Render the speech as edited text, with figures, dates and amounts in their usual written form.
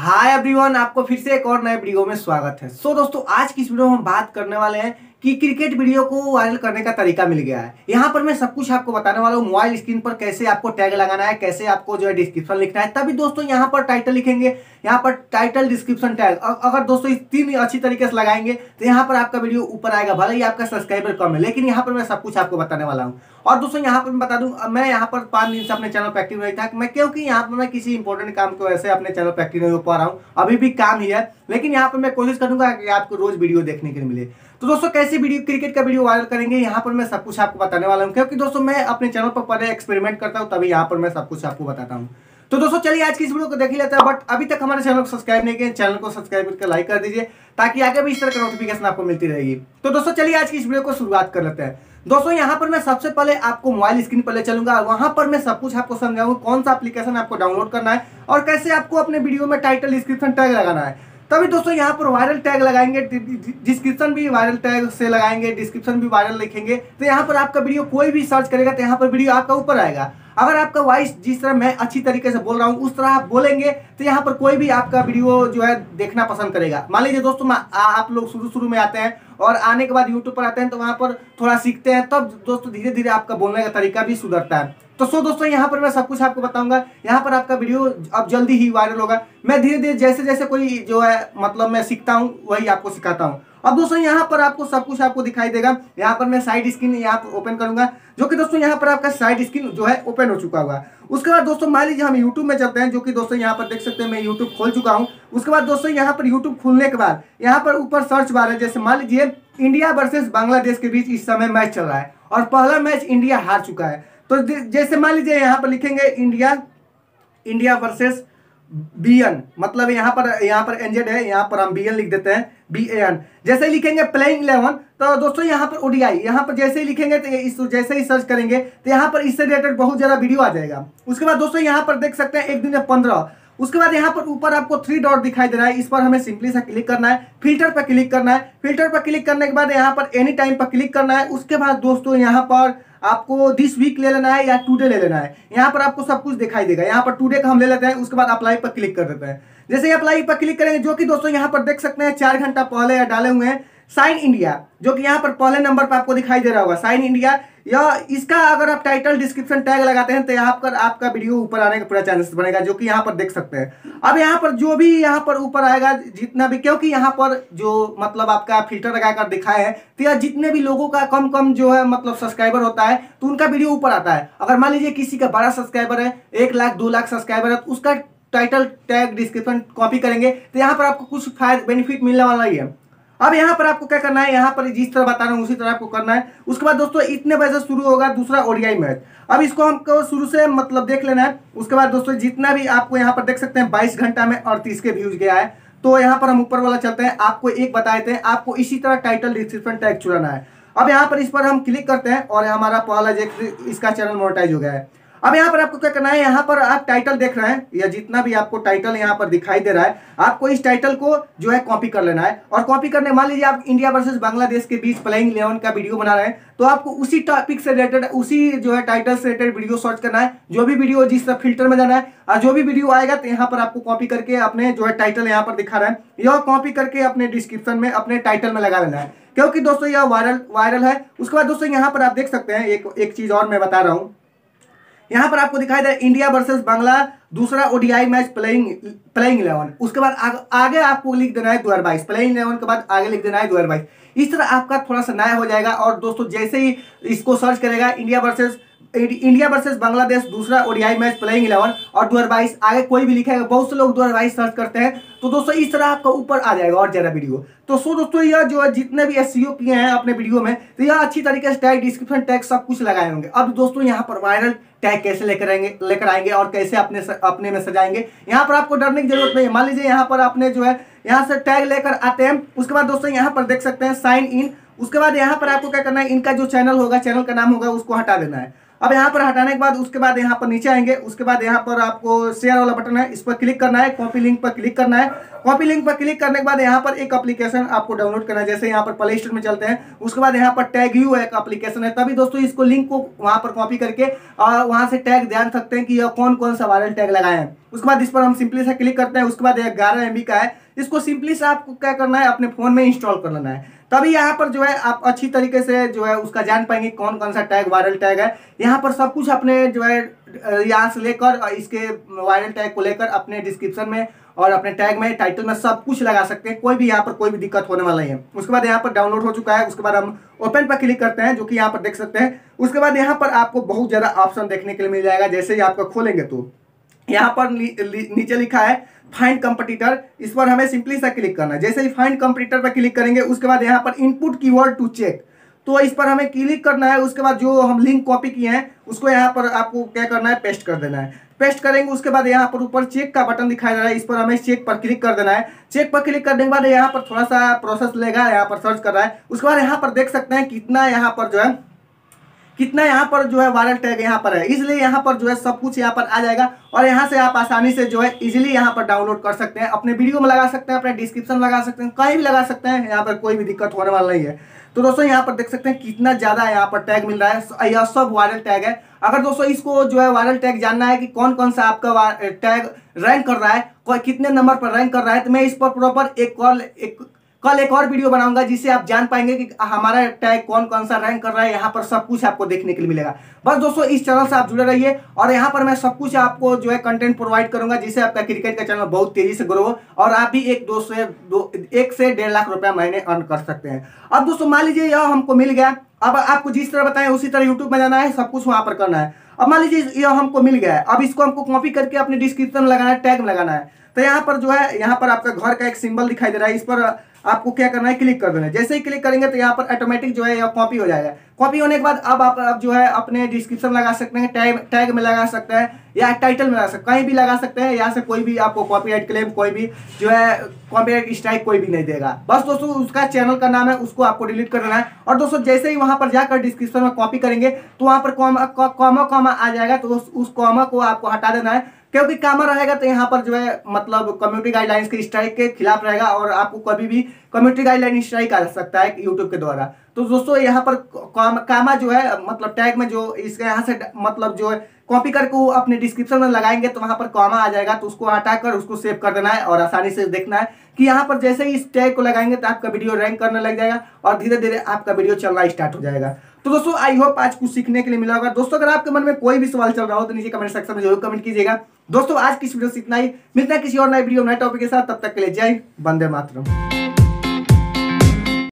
Hi everyone, आपको फिर से एक और नए वीडियो में स्वागत है। सो दोस्तों, आज की इस वीडियो में हम बात करने वाले हैं कि क्रिकेट वीडियो को वायरल करने का तरीका मिल गया है। यहाँ पर मैं सब कुछ आपको बताने वाला हूँ। मोबाइल स्क्रीन पर कैसे आपको टैग लगाना है, कैसे आपको जो है डिस्क्रिप्शन लिखना है। तभी दोस्तों यहाँ पर टाइटल लिखेंगे, यहाँ पर टाइटल, डिस्क्रिप्शन, टैग अगर दोस्तों इस तीन अच्छी तरीके से लगाएंगे तो यहाँ पर आपका वीडियो ऊपर आएगा। भले ही आपका सब्सक्राइबर कम है, लेकिन यहाँ पर मैं सब कुछ आपको बताने वाला हूँ। और दोस्तों यहाँ पर मैं बता दूँ, मैं यहाँ पर 5 दिन से अपने चैनल पर एक्टिव नहीं था, मैं क्योंकि यहाँ पर मैं किसी इंपॉर्टेंट काम की वजह से अपने चैनल पर एक्टिव नहीं हो पा रहा हूँ। अभी भी काम ही है, लेकिन यहाँ पर मैं कोशिश करूँगा कि आपको रोज वीडियो देखने के लिए मिले। तो दोस्तों कैसे वीडियो क्रिकेट का वीडियो वायरल करेंगे, यहाँ पर मैं सब कुछ आपको बताने वाला हूँ, क्योंकि दोस्तों मैं अपने चैनल पर पहले एक्सपेरिमेंट करता हूँ, तभी यहाँ पर मैं सब कुछ आपको बताता हूँ। तो दोस्तों चलिए आज की इस वीडियो को देख ही लेते हैं। बट अभी तक हमारे चैनल को सब्सक्राइब नहीं किया, चैनल को सब्सक्राइब करके लाइक कर दीजिए, ताकि आगे भी इस तरह की नोटिफिकेशन आपको मिलती रहेगी। तो दोस्तों चलिए आज की इस वीडियो को शुरुआत कर लेते हैं। दोस्तों यहाँ पर मैं सबसे पहले आपको मोबाइल स्क्रीन पर ले चलूंगा, वहाँ पर मैं सब कुछ आपको समझाऊंगा कौन सा एप्लीकेशन आपको डाउनलोड करना है और कैसे आपको अपने वीडियो में टाइटल, डिस्क्रिप्शन, टैग लगाना है। तभी दोस्तों यहाँ पर वायरल टैग लगाएंगे, डिस्क्रिप्शन भी वायरल टैग से लगाएंगे, डिस्क्रिप्शन भी वायरल लिखेंगे, तो यहाँ पर आपका वीडियो कोई भी सर्च करेगा तो यहाँ पर वीडियो आपका ऊपर आएगा। अगर आपका वॉइस जिस तरह मैं अच्छी तरीके से बोल रहा हूँ उस तरह आप बोलेंगे तो यहाँ पर कोई भी आपका वीडियो जो है देखना पसंद करेगा। मान लीजिए दोस्तों आप लोग शुरू में आते हैं और आने के बाद यूट्यूब पर आते हैं, तो वहाँ पर थोड़ा सीखते हैं, तब दोस्तों धीरे धीरे आपका बोलने का तरीका भी सुधरता है। तो सो दोस्तों यहाँ पर मैं सब कुछ आपको बताऊंगा। यहाँ पर आपका वीडियो अब जल्दी ही वायरल होगा। मैं धीरे धीरे जैसे जैसे कोई जो है मतलब मैं सीखता हूँ वही आपको सिखाता हूँ। अब दोस्तों यहाँ पर आपको सब कुछ आपको दिखाई देगा। यहाँ पर मैं साइड स्क्रीन यहाँ पर ओपन करूंगा, जो कि दोस्तों यहाँ पर आपका साइड स्क्रीन जो है ओपन हो चुका हुआ। उसके बाद दोस्तों मान लीजिए हम यूट्यूब में चलते हैं, जो कि दोस्तों यहाँ पर देख सकते हैं मैं यूट्यूब खोल चुका हूँ। उसके बाद दोस्तों यहाँ पर यूट्यूब खुलने के बाद यहाँ पर ऊपर सर्च बार है, जैसे मान लीजिए इंडिया वर्सेस बांग्लादेश के बीच इस समय मैच चल रहा है और पहला मैच इंडिया हार चुका है। तो जैसे मान लीजिए यहाँ पर लिखेंगे इंडिया वर्सेस बीएन, मतलब यहाँ पर एनजेड है, यहाँ पर हम बीएन लिख देते हैं, बीएन। जैसे लिखेंगे प्लेइंग 11, तो दोस्तों यहाँ पर ओडीआई, यहाँ पर जैसे ही लिखेंगे तो जैसे ही सर्च करेंगे तो यहाँ पर इससे रिलेटेड बहुत ज़्यादा वीडियो आ जाएगा। उसके बाद दोस्तों यहाँ पर देख सकते हैं 1 दिन 15। उसके बाद यहाँ पर ऊपर आपको 3 डॉट दिखाई दे रहा है, इस पर हमें सिंपली सा क्लिक करना है, फिल्टर पर क्लिक करना है। फिल्टर पर क्लिक करने के बाद यहाँ पर एनी टाइम पर क्लिक करना है। उसके बाद दोस्तों यहाँ पर आपको दिस वीक ले लेना है या टुडे ले लेना है। यहाँ पर आपको सब कुछ दिखाई देगा, यहाँ पर टुडे का हम ले लेते हैं। उसके बाद अप्लाई पर क्लिक कर देते हैं। जैसे ही अप्लाई पर क्लिक करेंगे, जो कि दोस्तों यहाँ पर देख सकते हैं 4 घंटा पहले डाले हुए हैं, साइन इंडिया, जो कि यहाँ पर पहले नंबर पर आपको दिखाई दे रहा होगा, साइन इंडिया। या इसका अगर आप टाइटल, डिस्क्रिप्शन, टैग लगाते हैं तो यहाँ पर आपका वीडियो ऊपर आने का पूरा चांसेस बनेगा, जो कि यहाँ पर देख सकते हैं। अब यहाँ पर जो भी यहाँ पर ऊपर आएगा जितना भी, क्योंकि यहाँ पर जो मतलब आपका फिल्टर लगाकर दिखाए हैं, तो यह जितने भी लोगों का कम जो है मतलब सब्सक्राइबर होता है तो उनका वीडियो ऊपर आता है। अगर मान लीजिए किसी का 12 सब्सक्राइबर है, 1 लाख 2 लाख सब्सक्राइबर है, तो उसका टाइटल, टैग, डिस्क्रिप्शन कॉपी करेंगे तो यहाँ पर आपको कुछ फायदा, बेनिफिट मिलने वाला ही है। अब यहाँ पर आपको क्या करना है, यहाँ पर जिस तरह बता रहा हूँ उसी तरह आपको करना है। उसके बाद दोस्तों इतने बजे शुरू होगा दूसरा ओडीआई मैच। अब इसको हमको शुरू से मतलब देख लेना है। उसके बाद दोस्तों जितना भी आपको यहाँ पर देख सकते हैं 22 घंटा में 38 के व्यूज गया है। तो यहाँ पर हम ऊपर वाला चलते हैं, आपको एक बताए थे, आपको इसी तरह टाइटल, डिस्क्रिप्शन, टैग चुराना है। अब यहाँ पर इस पर हम क्लिक करते हैं और हमारा पहला इसका चैनल मोनेटाइज हो गया है। अब यहाँ पर आपको क्या करना है, यहाँ पर आप टाइटल देख रहे हैं या जितना भी आपको टाइटल यहाँ पर दिखाई दे रहा है, आपको इस टाइटल को जो है कॉपी कर लेना है। और कॉपी करने, मान लीजिए आप इंडिया वर्सेस बांग्लादेश के बीच प्लेइंग 11 का वीडियो बना रहे हैं, तो आपको उसी टॉपिक से रिलेटेड, उसी जो है टाइटल से रिलेटेड वीडियो सर्च करना है। जो भी वीडियो, जिस तरह फिल्टर में जाना है और जो भी वीडियो आएगा तो यहाँ पर आपको कॉपी करके अपने जो है टाइटल यहाँ पर दिखा रहे हैं, यह कॉपी करके अपने डिस्क्रिप्शन में, अपने टाइटल में लगा लेना है, क्योंकि दोस्तों यह वायरल है। उसके बाद दोस्तों यहाँ पर आप देख सकते हैं एक चीज़ और मैं बता रहा हूँ, यहाँ पर आपको दिखाई दे रहा है इंडिया वर्सेस बांग्ला दूसरा ओडीआई मैच प्लेइंग 11। उसके बाद आगे आपको लिख देना है 2022, प्लेइंग 11 के बाद आगे लिख देना है 2022। इस तरह आपका थोड़ा सा नया हो जाएगा। और दोस्तों जैसे ही इसको सर्च करेगा इंडिया वर्सेस बांग्लादेश दूसरा ओडीआई मैच प्लेइंग 11 और 2022, आगे कोई भी लिखेगा, बहुत से लोग 2022 सर्च करते हैं, तो दोस्तों इस तरह आपका ऊपर आ जाएगा और ज़्यादा वीडियो। तो सो दोस्तों यह जो है जितने भी एसईओ किए हैं अपने वीडियो में, तो यह अच्छी तरीके से टैग, डिस्क्रिप्शन, टैग सब कुछ लगाए होंगे। अब दोस्तों यहाँ पर वायरल टैग कैसे लेकर आएंगे और कैसे अपने में सजाएंगे, यहाँ पर आपको डरने की जरूरत नहीं है। मान लीजिए यहाँ पर आपने जो है यहाँ से टैग लेकर आते हैं। उसके बाद दोस्तों यहाँ पर देख सकते हैं साइन इन। उसके बाद यहाँ पर आपको क्या करना है, इनका जो चैनल होगा, चैनल का नाम होगा, उसको हटा देना है। अब यहाँ पर हटाने के बाद उसके बाद यहाँ पर नीचे आएंगे, उसके बाद यहाँ पर आपको शेयर वाला बटन है, इस पर क्लिक करना है, कॉपी लिंक पर क्लिक करना है। कॉपी लिंक पर क्लिक करने के बाद यहाँ पर एक एप्लीकेशन आपको डाउनलोड करना है, जैसे यहाँ पर प्ले स्टोर में चलते हैं। उसके बाद यहाँ पर टैग यू एक एप्लीकेशन है, तभी दोस्तों इसको लिंक को वहाँ पर कॉपी करके और वहाँ से टैग जान सकते हैं कि यह कौन कौन सा वायरल टैग लगाए हैं। उसके बाद इस पर हम सिंपली से क्लिक करते हैं। उसके बाद 11 MB का है, इसको सिंपली से आपको क्या करना है अपने फ़ोन में इंस्टॉल कर लेना है, तभी यहाँ पर जो है आप अच्छी तरीके से जो है उसका जान पाएंगे कौन कौन सा टैग वायरल टैग है। यहाँ पर सब कुछ अपने जो है यहाँ से लेकर इसके वायरल टैग को लेकर अपने डिस्क्रिप्शन में और अपने टैग में टाइटल में सब कुछ लगा सकते हैं, कोई भी यहाँ पर कोई भी दिक्कत होने वाला है। उसके बाद यहाँ पर डाउनलोड हो चुका है, उसके बाद हम ओपन पर क्लिक करते हैं जो कि यहाँ पर देख सकते हैं। उसके बाद यहाँ पर आपको बहुत ज़्यादा ऑप्शन देखने के लिए मिल जाएगा, जैसे ही आपका खोलेंगे तो यहाँ पर नीचे लिखा है फाइंड कंपटीटर, इस पर हमें सिंपली सा क्लिक करना है। जैसे ही फाइंड कंपटीटर पर क्लिक करेंगे उसके बाद यहाँ पर इनपुट कीवर्ड टू चेक, तो इस पर हमें क्लिक करना है। उसके बाद जो हम लिंक कॉपी किए हैं उसको यहाँ पर आपको क्या करना है पेस्ट कर देना है। पेस्ट करेंगे उसके बाद यहाँ पर ऊपर चेक का बटन दिखाई दे रहा है, इस पर हमें चेक पर क्लिक कर देना है। चेक पर क्लिक करने के बाद यहाँ पर थोड़ा सा प्रोसेस लेगा, यहाँ पर सर्च कर रहा है। उसके बाद यहाँ पर देख सकते हैं कितना यहाँ पर जो है वायरल टैग यहाँ पर है, इसलिए यहाँ पर जो है सब कुछ यहाँ पर आ जाएगा और यहाँ से आप आसानी से जो है इजीली यहाँ पर डाउनलोड कर सकते हैं, अपने वीडियो में लगा सकते हैं, अपने डिस्क्रिप्शन लगा सकते हैं, कहीं भी लगा सकते हैं। यहाँ पर कोई भी दिक्कत होने वाला नहीं है। तो दोस्तों यहाँ पर देख सकते हैं कितना ज़्यादा यहाँ पर टैग मिल रहा है, यह सब वायरल टैग है। अगर दोस्तों इसको जो है वायरल टैग जानना है कि कौन कौन सा आपका टैग रैंक कर रहा है, कोई कितने नंबर पर रैंक कर रहा है, तो मैं इस पर प्रॉपर कल एक और वीडियो बनाऊंगा जिससे आप जान पाएंगे कि हमारा टैग कौन कौन सा रैंक कर रहा है। यहाँ पर सब कुछ आपको देखने के लिए मिलेगा। बस दोस्तों इस चैनल से आप जुड़े रहिए और यहाँ पर मैं सब कुछ आपको जो है कंटेंट प्रोवाइड करूंगा जिससे आपका क्रिकेट का चैनल बहुत तेजी से ग्रो हो और आप भी एक से 1.5 लाख रुपया महीने अर्न कर सकते हैं। अब दोस्तों मान लीजिए यह हमको मिल गया, अब आपको जिस तरह बताएं उसी तरह यूट्यूब में जाना है, सब कुछ वहाँ पर करना है। अब मान लीजिए यह हमको मिल गया है, अब इसको हमको कॉपी करके अपने डिस्क्रिप्शन में लगाना है, टैग में लगाना है। तो यहाँ पर जो है यहाँ पर आपका घर का एक सिंबल दिखाई दे रहा है, इस पर आपको क्या करना है क्लिक कर देना है। जैसे ही क्लिक करेंगे तो यहाँ पर ऑटोमेटिक जो है यह कॉपी हो जाएगा। कॉपी होने के बाद अब आप जो है अपने डिस्क्रिप्शन लगा सकते हैं, टैग में लगा सकते हैं या टाइटल में लगा सकते हैं, कहीं भी लगा सकते हैं। यहाँ से कोई भी आपको कॉपीराइट क्लेम, कोई भी जो है कॉपीराइट स्ट्राइक कोई भी नहीं देगा। बस दोस्तों उसका चैनल का नाम है, उसको आपको डिलीट कर देना है। और दोस्तों जैसे ही वहाँ पर जाकर डिस्क्रिप्शन में कॉपी करेंगे तो वहाँ पर कॉमा आ जाएगा, तो उस कॉमा को आपको हटा देना है, क्योंकि कामा रहेगा तो यहाँ पर जो है मतलब कम्युनिटी गाइडलाइंस के स्ट्राइक के खिलाफ रहेगा और आपको कभी भी कम्युनिटी गाइडलाइन स्ट्राइक आ सकता है यूट्यूब के द्वारा। तो दोस्तों यहाँ पर कामा जो है मतलब टैग में जो इसके यहाँ से मतलब जो है कॉपी करके वो अपने डिस्क्रिप्शन में लगाएंगे तो वहाँ पर कॉमा आ जाएगा, तो उसको हटाकर उसको सेव कर देना है और आसानी से देखना है कि यहाँ पर जैसे ही इस टैग को लगाएंगे तो आपका वीडियो रैंक करने लग जाएगा और धीरे धीरे आपका वीडियो चलना स्टार्ट हो जाएगा। तो दोस्तों आई होप आज कुछ सीखने के लिए मिला होगा। दोस्तों अगर आपके मन में कोई भी सवाल चल रहा हो तो नीचे कमेंट सेक्शन में जरूर कमेंट कीजिएगा। दोस्तों आज की इस वीडियो से इतना ही, मिलता है किसी और नए वीडियो नए टॉपिक के साथ, तब तक के लिए जय हिंद, वंदे मातरम।